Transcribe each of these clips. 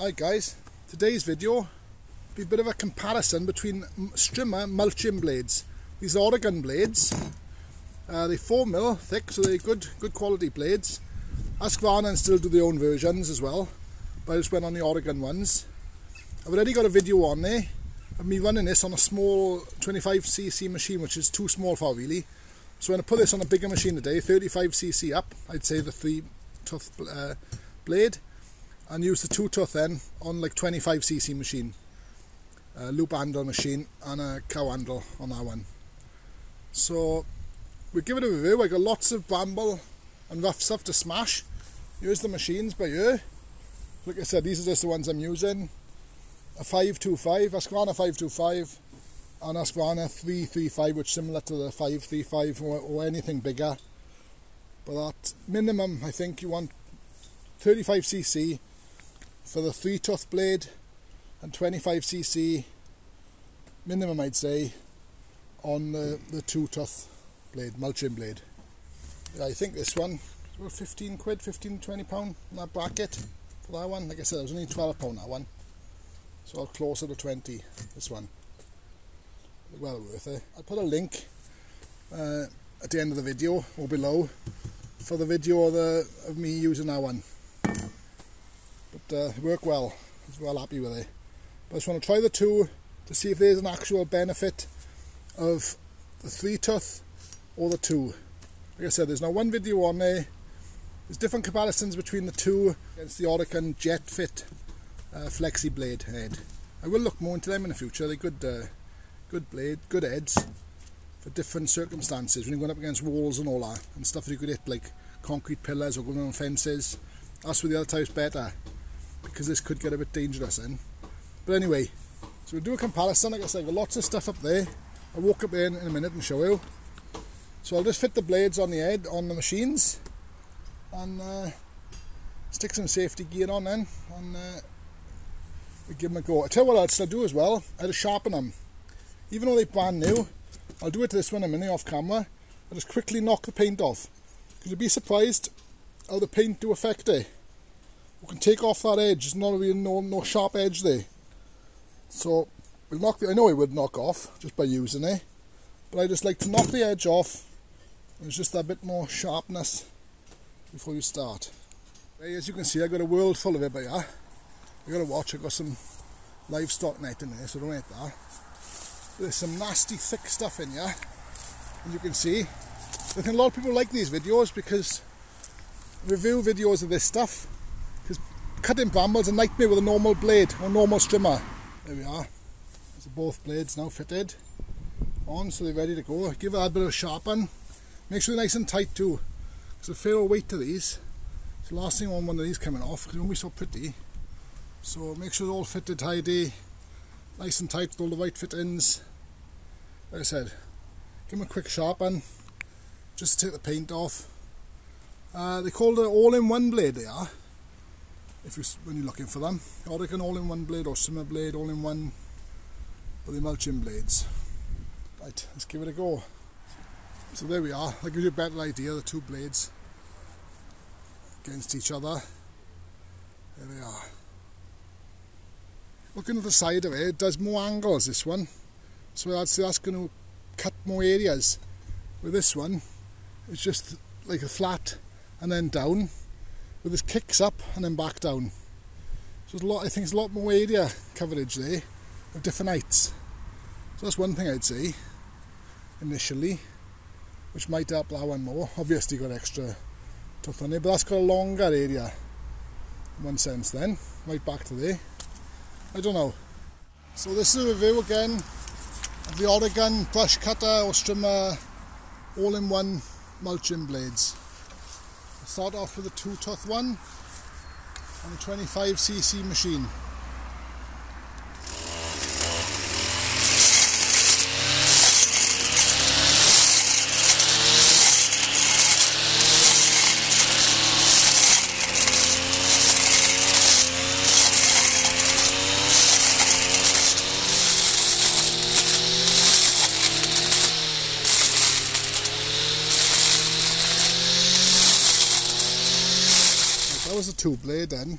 Hi guys, today's video will be a bit of a comparison between strimmer mulching blades. These are Oricon blades, they're 4mm thick, so they're good quality blades. Husqvarna and Stihl do their own versions as well, but I just went on the Oricon ones. I've already got a video on there of me running this on a small 25cc machine, which is too small for really. So when I put this on a bigger machine today, 35cc up, I'd say the 3-tooth blade, and use the 2-tooth then on like 25cc machine, a loop handle machine and a cow handle on that one. So we'll give it a review. I got lots of bramble and rough stuff to smash. Here's the machines by ear. Like I said, these are just the ones I'm using. A 525, Husqvarna 525 and Husqvarna 335, which is similar to the 535 or anything bigger. But at minimum I think you want 35cc for the 3-tooth blade, and 25cc minimum I'd say on the 2-tooth blade, mulching blade. Yeah, I think this one is about 15 quid, 15 to 20 pound in that bracket for that one. Like I said, it was only 12 pound that one, so closer to 20 this one. Well worth it. I'll put a link at the end of the video or below for the video of me using that one. But it worked well. I was well happy with it. But I just want to try the two to see if there's an actual benefit of the 3-tooth or the 2. Like I said, there's now one video on there. There's different comparisons between the 2 against the Oricon Jet Fit Flexi Blade head. I will look more into them in the future. They're good blade, good heads for different circumstances. When you're going up against walls and all that, and stuff that you could hit like concrete pillars or going on fences. That's where the other type's better, because this could get a bit dangerous then. But anyway, so we'll do a comparison. Like I said, I've got lots of stuff up there. I'll walk up there in a minute and show you. So I'll just fit the blades on the head on the machines and stick some safety gear on then, and we'll give them a go. I tell you what else I'll do as well, I'll sharpen them. Even though they're brand new, I'll do it to this one a minute off camera. I'll just quickly knock the paint off, because you'll be surprised how the paint do affect it. We can take off that edge. There's not really no sharp edge there, so we'll knock I know it would knock off just by using it, but I just like to knock the edge off. There's just a bit more sharpness before you start. As you can see, I got a world full of it, but yeah, you gotta watch. I got some livestock net in there, so don't hit that. There's some nasty thick stuff in here, and you can see. I think a lot of people like these videos because review videos of this stuff, because cutting brambles is a nightmare with a normal blade or normal strimmer. There we are. So both blades now fitted on, so they're ready to go. Give it a bit of a sharpen. Make sure they're nice and tight too, because a fair weight to these. It's the last thing on one of these coming off, because it won't be so pretty. So make sure they're all fitted tidy, nice and tight with all the right fittings. Like I said, give them a quick sharpen just to take the paint off. They call it an all-in-one blade. They are, when you're looking for them, Oricon all-in-one blade or simmer blade all-in-one, but they're mulching blades. Right, let's give it a go. So there we are. That gives you a better idea, the two blades against each other. There they are. Looking at the side of it, it does more angles, this one, so I'd say that's going to cut more areas. With this one, it's just like a flat and then down, with his kicks up and then back down. So there's a lot, I think there's a lot more area coverage there of different heights. So that's one thing I'd say initially, which might help that one more. Obviously got extra tooth on it, but that's got a longer area in one sense then, right back to there. I don't know. So this is a review again of the Oricon brush cutter or strimmer all-in-one mulching blades. I'll start off with a 2-tooth one on a 25cc machine. That was a 2 blade then,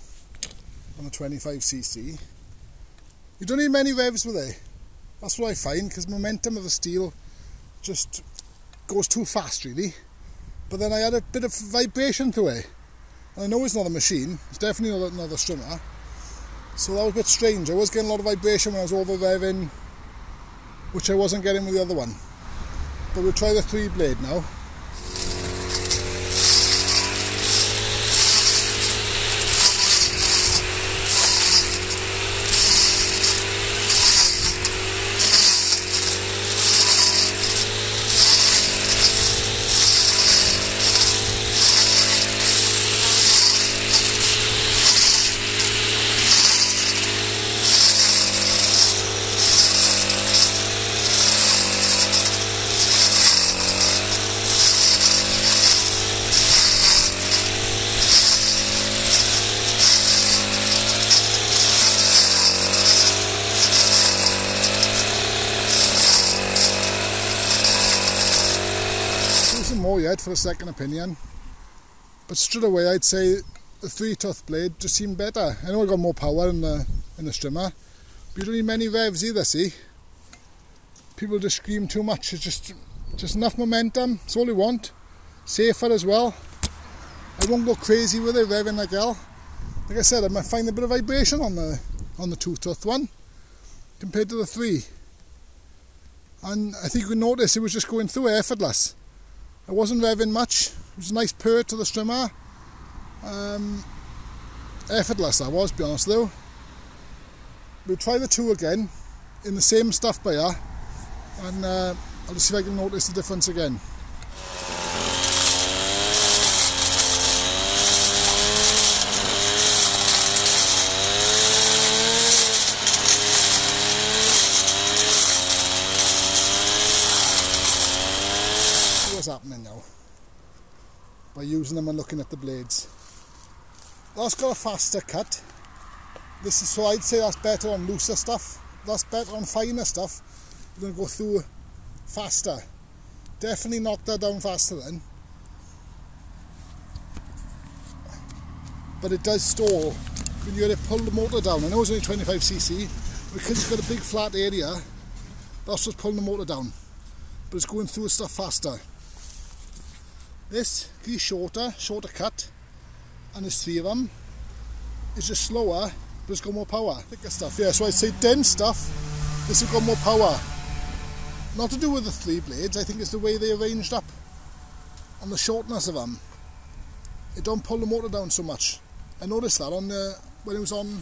on a 25cc. You don't need many revs with it. That's what I find, because momentum of a Stihl just goes too fast really. But then I had a bit of vibration to it. And I know it's not a machine, it's definitely not another strummer. So that was a bit strange. I was getting a lot of vibration when I was over revving, which I wasn't getting with the other one. But we'll try the 3 blade now. Yet for a second opinion, but straight away I'd say the 3 tooth blade just seemed better. I know I got more power in the strimmer, but you don't need many revs either. See, people just scream too much. It's just enough momentum, it's all you want. Safer as well. I won't go crazy with it revving like hell. Like I said, I might find a bit of vibration on the 2 tooth one compared to the 3, and I think you notice it was just going through effortless. I wasn't revving much. It was a nice purr to the strimmer. Effortless that was, to be honest though. We'll try the 2 again, in the same stuff by her, and I'll just see if I can notice the difference again. Happening now by using them and looking at the blades. That's got a faster cut. This is, so I'd say that's better on looser stuff. That's better on finer stuff. You're going to go through faster. Definitely knock that down faster then. But it does stall when you get it, pull the motor down. I know it's only 25cc, because it's got a big flat area, that's what's pulling the motor down. But it's going through stuff faster. This is shorter cut, and there's 3 of them. It's just slower, but it's got more power. Thicker stuff, yeah, so I'd say dense stuff, this has got more power. Not to do with the 3 blades, I think it's the way they're arranged up, and the shortness of them. It don't pull the motor down so much. I noticed that on when it was on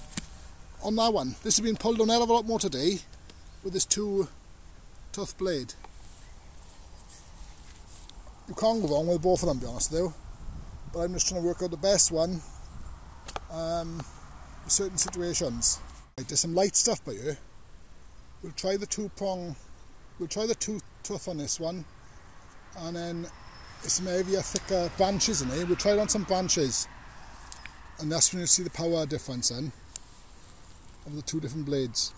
that one. This has been pulled down a hell of a lot more today, with this 2 tooth blade. You can't go wrong with both of them, to be honest though. But I'm just trying to work out the best one for certain situations. Right, there's some light stuff by here. We'll try the 2 prong, we'll try the 2 tooth on this one, and then there's some heavier, thicker branches in here. We'll try it on some branches, and that's when you'll see the power difference then of the 2 different blades.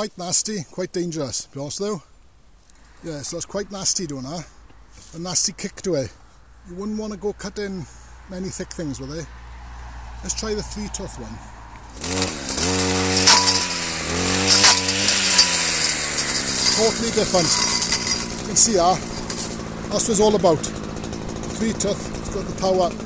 Quite nasty, quite dangerous, to be honest though. Yeah, so that's quite nasty doing that. A nasty kick to it. You wouldn't want to go cutting many thick things with it. Let's try the 3 tooth one. Totally different. You can see that. That's what it's all about. 3 tooth, it's got the power.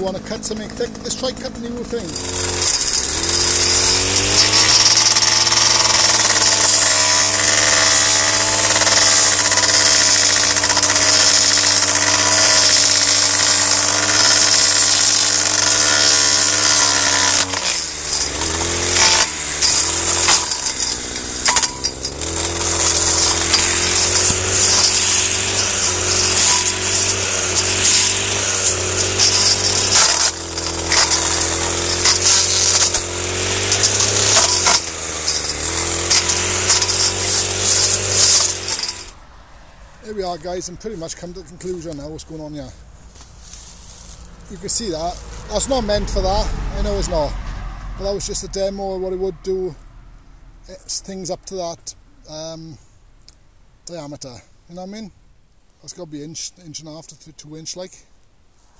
you want to cut something thick, just try cutting the whole thing. There we are, guys, and pretty much come to the conclusion now what's going on here. You can see that. That's not meant for that, I know it's not. But that was just a demo of what it would do. It's things up to that diameter, you know what I mean? That's got to be inch and a half to 2 inch like.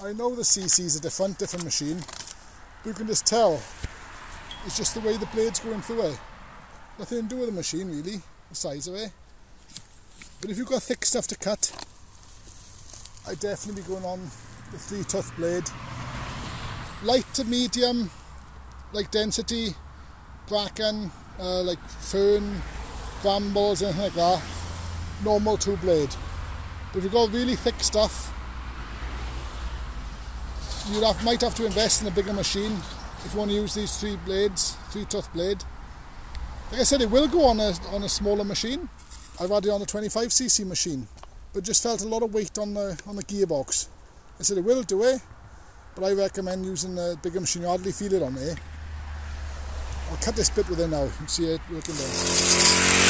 I know the CC's a different machine, but you can just tell. It's just the way the blade's going through it. Nothing to do with the machine really, the size of it. But if you've got thick stuff to cut, I'd definitely be going on the 3-tooth blade. Light to medium, like density, bracken, like fern, brambles, anything like that, normal 2 blade. But if you've got really thick stuff, you might have to invest in a bigger machine if you want to use these 3 blades, 3-tooth blade. Like I said, it will go on a smaller machine. I've had it on a 25cc machine, but just felt a lot of weight on the gearbox. I said it will do it, but I recommend using a bigger machine. You hardly feel it on there. I'll cut this bit with it now and see it working there.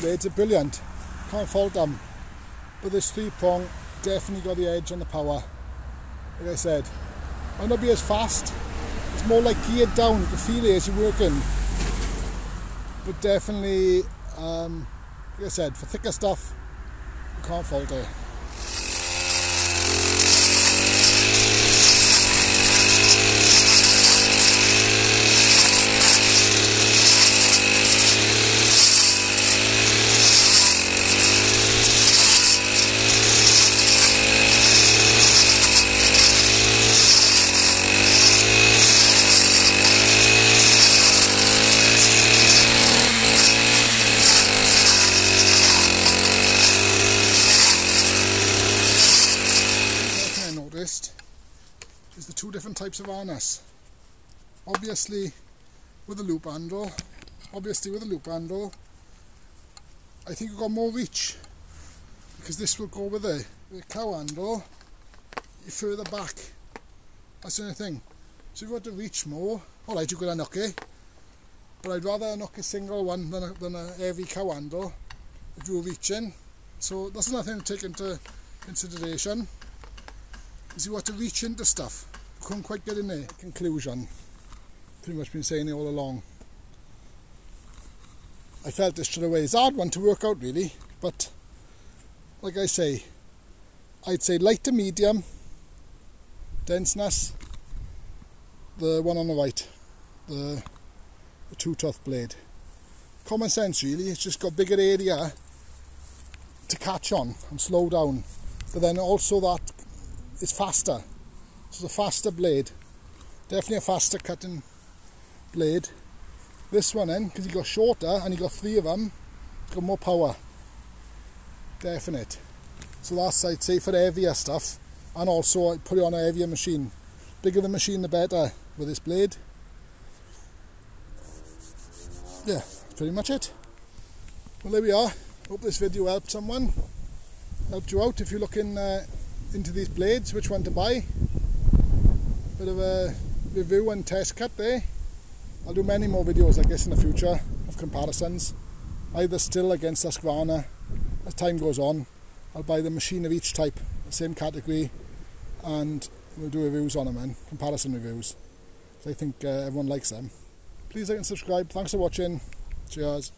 Blades are brilliant, can't fault them, but this 3-prong definitely got the edge on the power. Like I said, might not be as fast, it's more like geared down, you can feel it as you're working, but definitely, like I said, for thicker stuff, you can't fault it. Is the 2 different types of harness. Obviously with a loop handle, I think you've got more reach because this will go with the cow handle, you're further back, that's the only thing. So if you want to reach more, alright, you could unhook it, but I'd rather unhook a single one than a heavy cow handle if you're reaching, so that's nothing to take into consideration. You have to reach into stuff, couldn't quite get in there. Conclusion, pretty much been saying it all along. I felt this straight away. It's a hard one to work out really, but like I say, I'd say light to medium denseness, the one on the right, the 2-tooth blade. Common sense really, it's just got bigger area to catch on and slow down, but then also that it's faster, so it's a faster blade, definitely a faster cutting blade, This one then, because he got shorter and he got three of them, he's got more power. Definite. So that's, I'd say, for heavier stuff, and also I put it on a heavier machine. Bigger the machine, the better with this blade. Yeah, that's pretty much it. Well, there we are. Hope this video helped someone, helped you out if you're looking into these blades, which one to buy. Bit of a review and test cut there. I'll do many more videos, I guess, in the future of comparisons, either Stihl against Husqvarna. As time goes on, I'll buy the machine of each type, the same category, and we'll do reviews on them, man. Comparison reviews. So I think everyone likes them. Please like and subscribe. Thanks for watching. Cheers.